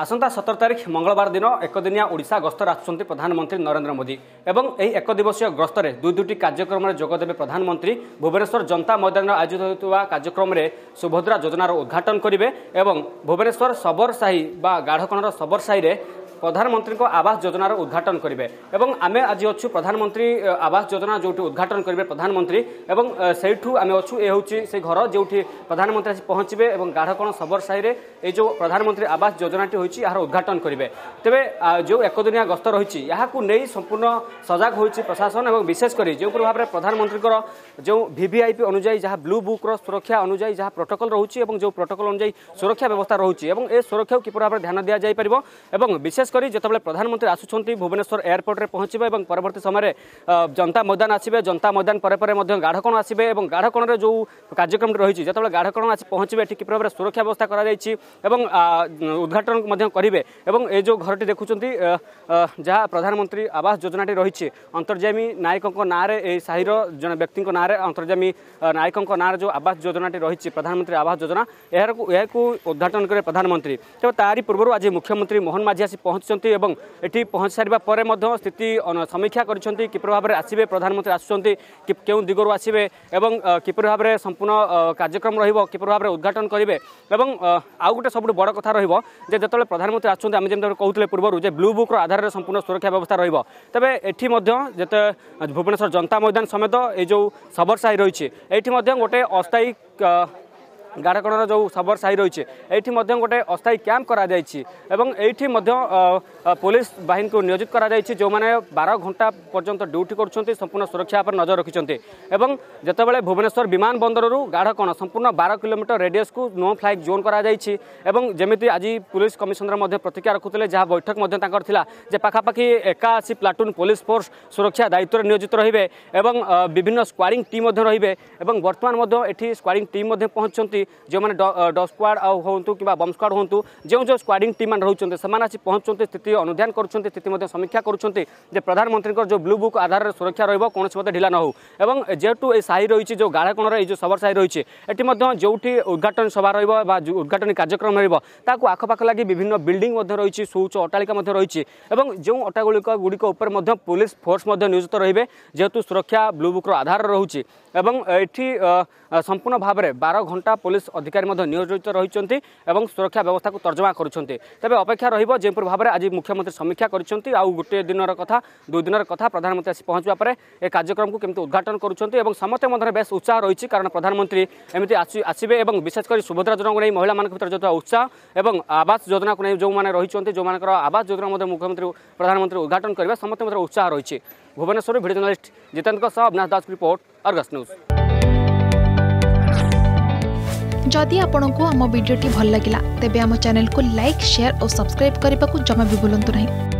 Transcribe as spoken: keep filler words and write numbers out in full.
आसंता सतर तारिख मंगलवार दिन एकदिनिया ओडिशा गस्तर आसुच्चन्ति प्रधानमंत्री नरेन्द्र मोदी एवं यही एक दिवसीय गस्तरे दुई दुईट कार्यक्रम में जोगदेवे प्रधानमंत्री। भुवनेश्वर जनता मैदान आयोजित होता कार्यक्रम में सुभद्रा योजनार उद्घाटन करेंगे। भुवनेश्वर सबरसाही बा गाढ़कणर सबरसाही प्रधानमंत्री आवास योजनार उद्घाटन करेंगे। आम आज अच्छु प्रधानमंत्री आवास योजना जो उद्घाटन करेंगे प्रधानमंत्री से आम अच्छु ये हूँ से घर जो प्रधानमंत्री आज पहुँचे और गाढ़कण सबरसाही ये जो प्रधानमंत्री आवास योजना होती यार उद्घाटन करेंगे। तेबे जो एकदिनिया गस्त रही नहीं संपूर्ण सजग हो प्रशासन और विशेषकर जो भाव में प्रधानमंत्री जो वीवीआईपी अनुजाई जहाँ ब्लू बुक्र सुरक्षा अनुजाई जहाँ प्रोटोकल रोचे जो प्रोटोकल अनुजाई सुरक्षा व्यवस्था रोचे और ए सुरक्षा किपर भाव में ध्यान दि जापर। विशेष करी जतबेले प्रधानमंत्री आसुछंती भुवनेश्वर एयरपोर्ट रे पहुँचे और परवर्त समय जनता मैदान आसबे जनता मैदान पर गाढ़कण आसबे और गाढ़कण में जो कार्यक्रम रही जो गाढ़कण आस पहुँचे किपर भाव में सुरक्षा व्यवस्था कर उद्घाटन करेंगे। ये जो घरटी देखुं जहाँ प्रधानमंत्री आवास योजना रही अंतर्जामी नायकों ना साहिर जन व्यक्ति ना अंतर्जामी नायकों ना जो आवास योजना रही प्रधानमंत्री आवास योजना यह उद्घाटन करें प्रधानमंत्री। तो तारी पूर्व आज मुख्यमंत्री मोहन माझी आसी पहुंचती ये पहुँच सारापर स्थिति समीक्षा करपर भाव में आसवे प्रधानमंत्री आसुँच के दिगरू आसवे और किपर भाव में संपूर्ण कार्यक्रम रपर भाव में उद्घाटन करेंगे। आउ गोटे सब बड़ कथा रही जब प्रधानमंत्री आसुँच आम जमी कहते पूर्व ब्लू बुक्र आधार संपूर्ण सुरक्षा व्यवस्था रहा तेरे एटी भुवनेश्वर जनता मैदान समेत ये जो सबरसाही रही है ये गोटे अस्थायी गाढ़कणर जो सबरसाही रही है ये गोटे अस्थायी कैंप करा एठी पुलिस बाहिनी को नियोजित करा जो मैंने बारह घंटा पर्यंत ड्यूटी कर संपूर्ण सुरक्षा पर नजर रखिंट। जितेबाला भुवनेश्वर विमान बंदर गाढ़कण संपूर्ण बारह किलोमीटर रेडियस को नो फ्लाइट जोन करमी। आज पुलिस कमिशनर प्रतिक्रिया रखुते जहाँ बैठक पखापाखि एकाशी प्लाटून पुलिस फोर्स सुरक्षा दायित्व में नियोजित रे विभिन्न स्क्वाडिंग टीम रे बर्तमान ये स्क्वाडिंग टीम पहुंचती जो मैंने डॉग स्क्वाड हूँ कि बम स्क्वाड हूँ जो जो स्क्वाडिंग टीम मैंने रोचे से आज पहुँचते स्थिति अनुधान करुँच स्थिति समीक्षा करुँच प्रधानमंत्री जो ब्लू बुक आधार सुरक्षा रोक कौन मत ढिला न हो। जेहेतु साही रही जो गाढ़कणर ये सबर साही रही है ये जो उद्घाटन सभा रही उद्घाटन कार्यक्रम रहा आखपाख लगी विभिन्न बिल्डिंग रही सुउच्च अट्टालिका रही जो अट्टालिक गुड़िक पुलिस फोर्स नियोजित रे जेहेतु सुरक्षा ब्लू बुक्र आधार रोचे एटी संपूर्ण भाव में बारह घंटा पुलिस अधिकारी नियोजित रही सुरक्षा व्यवस्था को तर्जमा करुँच। तेज अपेक्षा रही भाव में आज मुख्यमंत्री समीक्षा कर आउ गोटे दिन कथा दुई दिन कथा प्रधानमंत्री आसी पहुँचवा पर यह कार्यक्रम को केमती उद्घाटन करुँच समस्त मन में बे उत्साह रही कारण प्रधानमंत्री एमती आसबे और विशेषकर सुभद्रा योजना को नहीं महिला भर जो उत्साह और आवास योजना को नहीं जो मैंने रही जो आवास योजना मुख्यमंत्री प्रधानमंत्री उद्घाटन करेंगे समस्त मन उत्साह रही। भुवनेश्वर भिडियो जर्नलिस्ट जितेन्द्र दास की रिपोर्ट अर्गस न्यूज़। जदि आपंक आम भिड्टे भल लगा तेब आम चैनल को लाइक शेयर और सब्सक्राइब करने को जमा भी भूलु नहीं।